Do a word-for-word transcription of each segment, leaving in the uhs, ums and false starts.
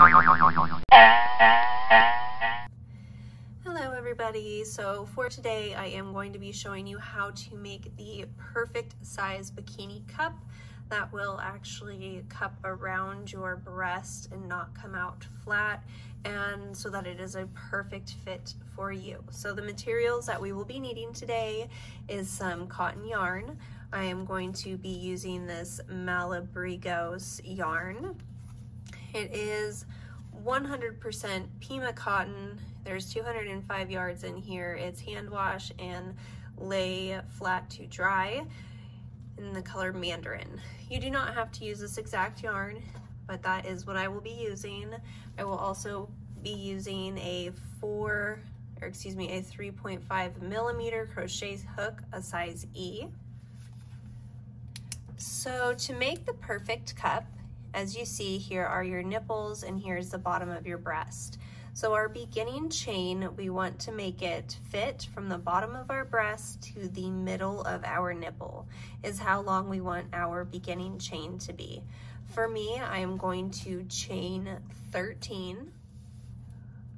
Hello everybody, so for today I am going to be showing you how to make the perfect size bikini cup that will actually cup around your breast and not come out flat, and so that it is a perfect fit for you. So the materials that we will be needing today is some cotton yarn. I am going to be using this Malabrigos yarn. It is one hundred percent Pima cotton. There's two hundred five yards in here. It's hand wash and lay flat to dry in the color Mandarin. You do not have to use this exact yarn, but that is what I will be using. I will also be using a four, or excuse me, a three point five millimeter crochet hook, a size E. So to make the perfect cup, as you see, here are your nipples and here's the bottom of your breast. So our beginning chain, we want to make it fit from the bottom of our breast to the middle of our nipple is how long we want our beginning chain to be. For me, I am going to chain thirteen.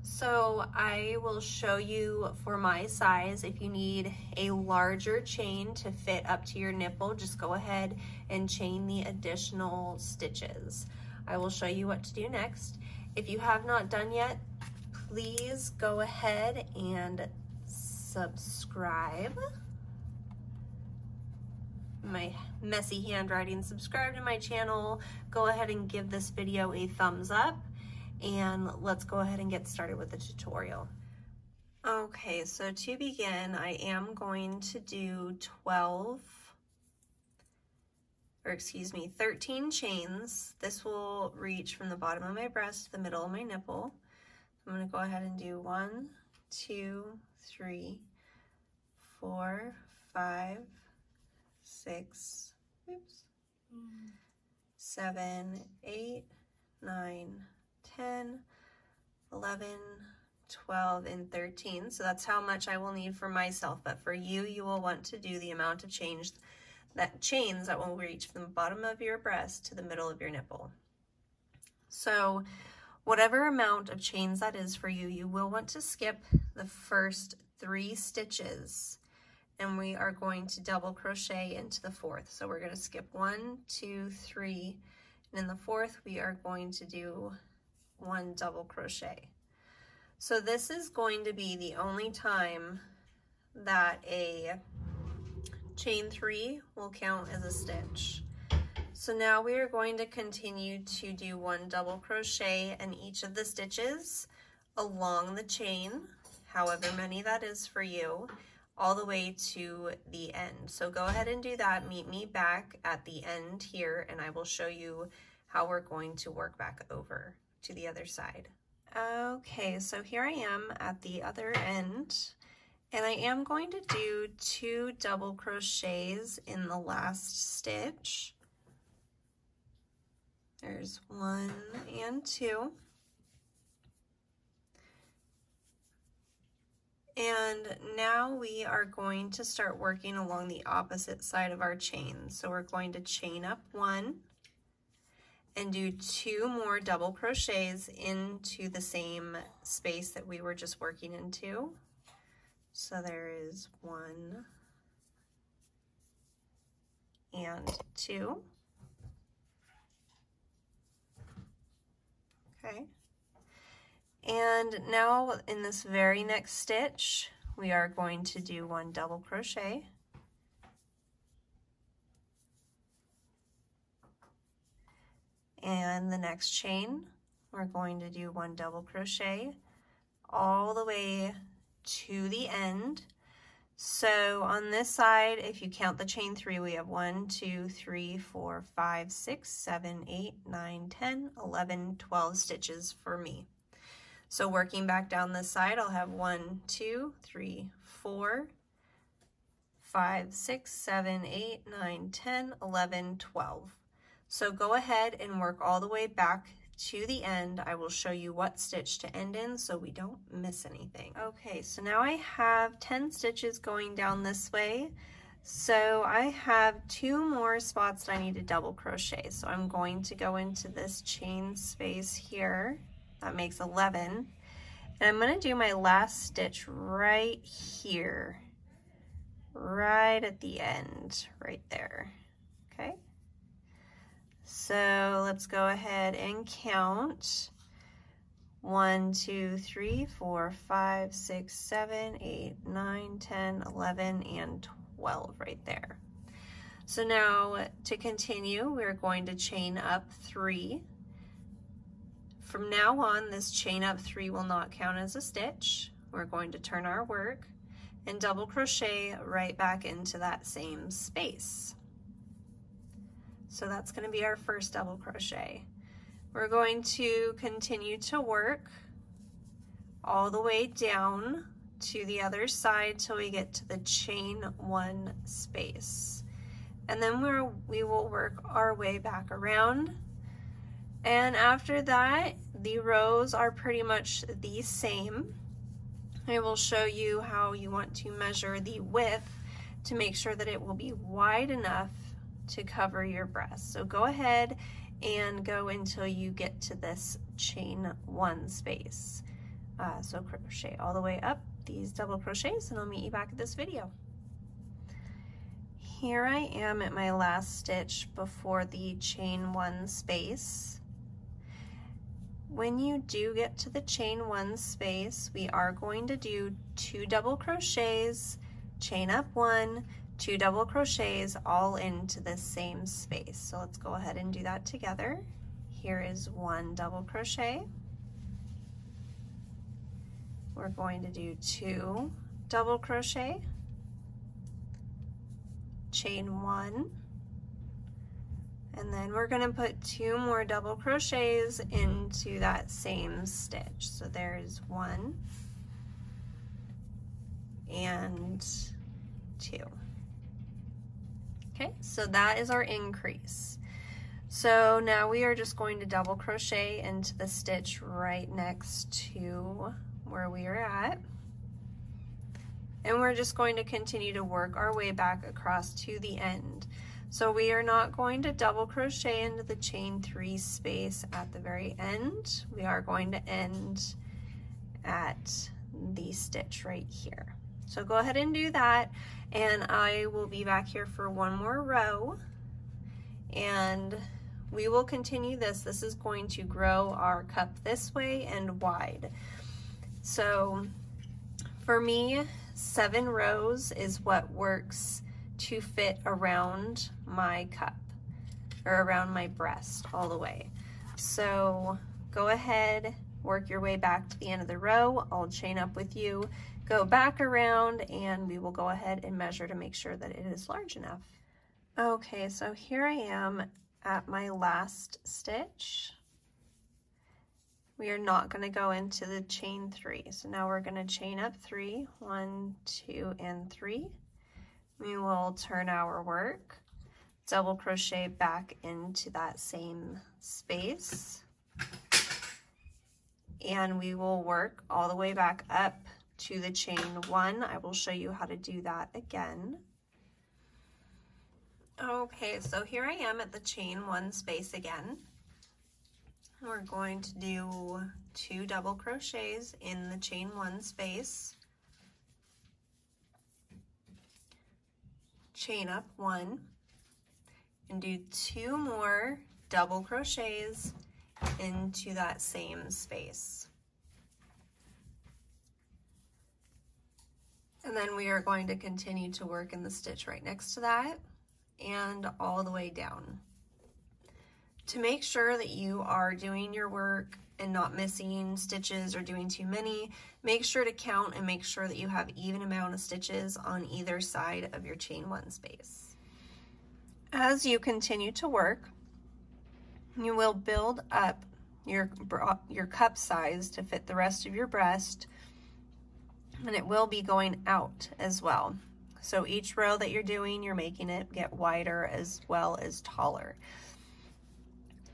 So I will show you for my size. If you need a larger chain to fit up to your nipple, just go ahead and chain the additional stitches. I will show you what to do next. If you have not done yet, please go ahead and subscribe. My messy handwriting, subscribe to my channel. Go ahead and give this video a thumbs up. And let's go ahead and get started with the tutorial. Okay, so to begin, I am going to do twelve, or excuse me, thirteen chains. This will reach from the bottom of my breast to the middle of my nipple. I'm gonna go ahead and do one, two, three, four, five, six, oops, seven, eight, nine, ten, eleven, twelve, and thirteen. So that's how much I will need for myself, but for you, you will want to do the amount of change that chains that will reach from the bottom of your breast to the middle of your nipple. So whatever amount of chains that is for you, you will want to skip the first three stitches, and we are going to double crochet into the fourth. So we're going to skip one, two, three, and in the fourth we are going to do one double crochet. So this is going to be the only time that a chain three will count as a stitch. So now we are going to continue to do one double crochet in each of the stitches along the chain, however many that is for you, all the way to the end. So go ahead and do that. Meet me back at the end here, and I will show you how we're going to work back over to the other side. Okay, so here I am at the other end, and I am going to do two double crochets in the last stitch. There's one and two. And now we are going to start working along the opposite side of our chain. So we're going to chain up one and do two more double crochets into the same space that we were just working into. So there is one and two. Okay. And now in this very next stitch, we are going to do one double crochet. And the next chain, we're going to do one double crochet all the way to the end. So on this side, if you count the chain three, we have one, two, three, four, five, six, seven, eight, nine, ten, eleven, twelve stitches for me. So working back down this side, I'll have one, two, three, four, five, six, seven, eight, nine, ten, eleven, twelve. So go ahead and work all the way back to the end. I will show you what stitch to end in so we don't miss anything. Okay, so now I have ten stitches going down this way. So I have two more spots that I need to double crochet. So I'm going to go into this chain space here. That makes eleven. And I'm going to do my last stitch right here, right at the end, right there. Okay. So let's go ahead and count. One, two, three, four, five, six, seven, eight, nine, ten, eleven, and twelve right there. So now to continue, we're going to chain up three. From now on, this chain up three will not count as a stitch. We're going to turn our work and double crochet right back into that same space. So that's going to be our first double crochet. We're going to continue to work all the way down to the other side till we get to the chain one space. And then we're, we will work our way back around. And after that, the rows are pretty much the same. I will show you how you want to measure the width to make sure that it will be wide enough to cover your breast. So go ahead and go until you get to this chain one space. Uh, so crochet all the way up these double crochets, and I'll meet you back at this video. Here I am at my last stitch before the chain one space. When you do get to the chain one space, we are going to do two double crochets, chain up one, two double crochets all into the same space. So let's go ahead and do that together. Here is one double crochet. We're going to do two double crochet, chain one, and then we're going to put two more double crochets into that same stitch. So there's one and two. Okay, so that is our increase. So now we are just going to double crochet into the stitch right next to where we are at. And we're just going to continue to work our way back across to the end. So we are not going to double crochet into the chain three space at the very end. We are going to end at the stitch right here. So go ahead and do that, and I will be back here for one more row, and we will continue this. This is going to grow our cup this way and wide. So for me, seven rows is what works to fit around my cup, or around my breast all the way. So go ahead, work your way back to the end of the row. I'll chain up with you. Go back around, and we will go ahead and measure to make sure that it is large enough. Okay, so here I am at my last stitch. We are not going to go into the chain three. So now we're going to chain up three, one, two, and three. We will turn our work, double crochet back into that same space, and we will work all the way back up to the chain one. I will show you how to do that again. Okay, so here I am at the chain one space again. We're going to do two double crochets in the chain one space, chain up one, and do two more double crochets into that same space. And then we are going to continue to work in the stitch right next to that and all the way down. To make sure that you are doing your work and not missing stitches or doing too many, make sure to count and make sure that you have even amount of stitches on either side of your chain one space. As you continue to work, you will build up your, your cup size to fit the rest of your breast, and it will be going out as well. So each row that you're doing, you're making it get wider as well as taller.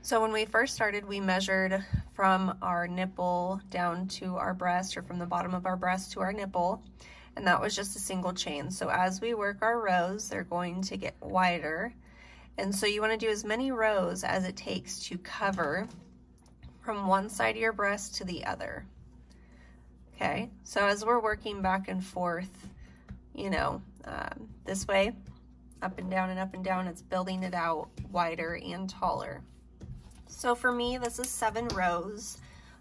So when we first started, we measured from our nipple down to our breast, or from the bottom of our breast to our nipple, and that was just a single chain. So as we work our rows, they're going to get wider. And so you want to do as many rows as it takes to cover from one side of your breast to the other. Okay, so as we're working back and forth, you know, um, this way, up and down and up and down, it's building it out wider and taller. So for me, this is seven rows.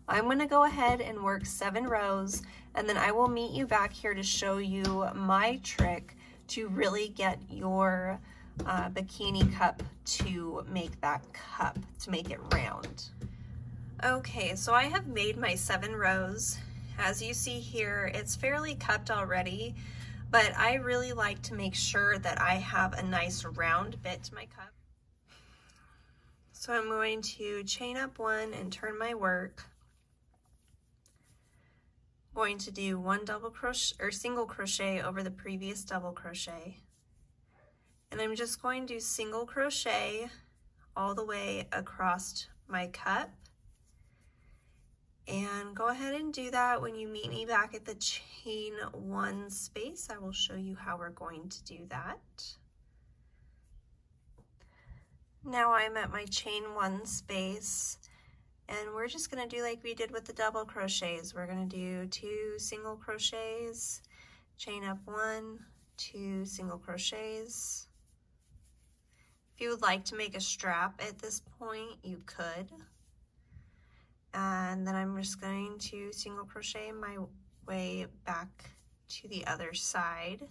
I'm going to go ahead and work seven rows, and then I will meet you back here to show you my trick to really get your uh, bikini cup to make that cup, to make it round. Okay, so I have made my seven rows. As you see here, it's fairly cupped already, but I really like to make sure that I have a nice round bit to my cup. So I'm going to chain up one and turn my work. I'm going to do one double crochet or single crochet over the previous double crochet. And I'm just going to single crochet all the way across my cup. And go ahead and do that. When you meet me back at the chain one space, I will show you how we're going to do that. Now I'm at my chain one space, and we're just gonna do like we did with the double crochets. We're gonna do two single crochets, chain up one, two single crochets. If you would like to make a strap at this point, you could. And then I'm just going to single crochet my way back to the other side.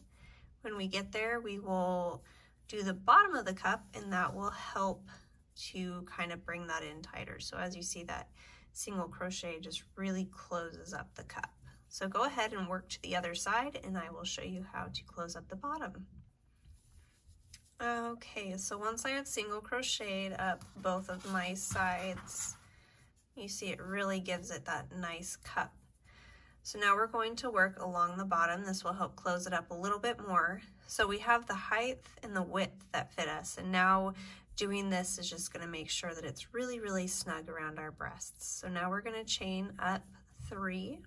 When we get there, we will do the bottom of the cup, and that will help to kind of bring that in tighter. So as you see, that single crochet just really closes up the cup. So go ahead and work to the other side, and I will show you how to close up the bottom. Okay, so once I had single crocheted up both of my sides, you see it really gives it that nice cup. So now we're going to work along the bottom. This will help close it up a little bit more. So we have the height and the width that fit us. And now doing this is just gonna make sure that it's really, really snug around our breasts. So now we're gonna chain up three,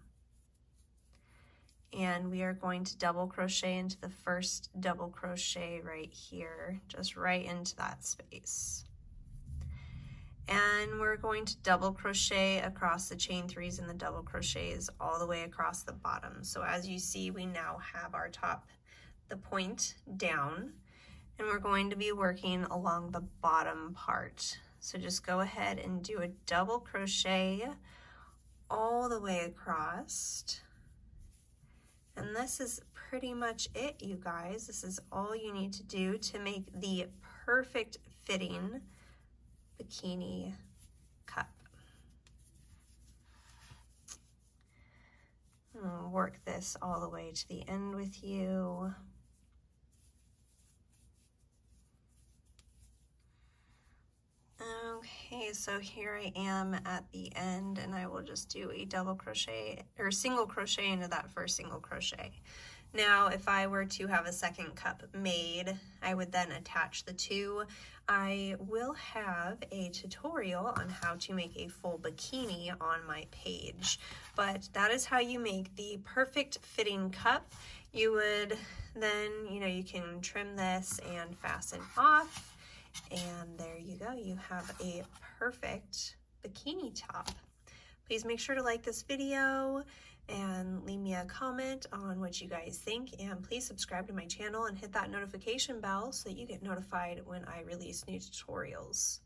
and we are going to double crochet into the first double crochet right here, just right into that space. And we're going to double crochet across the chain threes and the double crochets all the way across the bottom. So as you see, we now have our top, the point down, and we're going to be working along the bottom part. So just go ahead and do a double crochet all the way across. And this is pretty much it, you guys. This is all you need to do to make the perfect fitting bikini cup. I'll work this all the way to the end with you. Okay, so here I am at the end, and I will just do a double crochet or single crochet into that first single crochet. Now, if I were to have a second cup made, I would then attach the two. I will have a tutorial on how to make a full bikini on my page, but that is how you make the perfect fitting cup. You would then, you know, you can trim this and fasten off, and there you go. You have a perfect bikini top. Please make sure to like this video and leave me a comment on what you guys think, and please subscribe to my channel and hit that notification bell so that you get notified when I release new tutorials.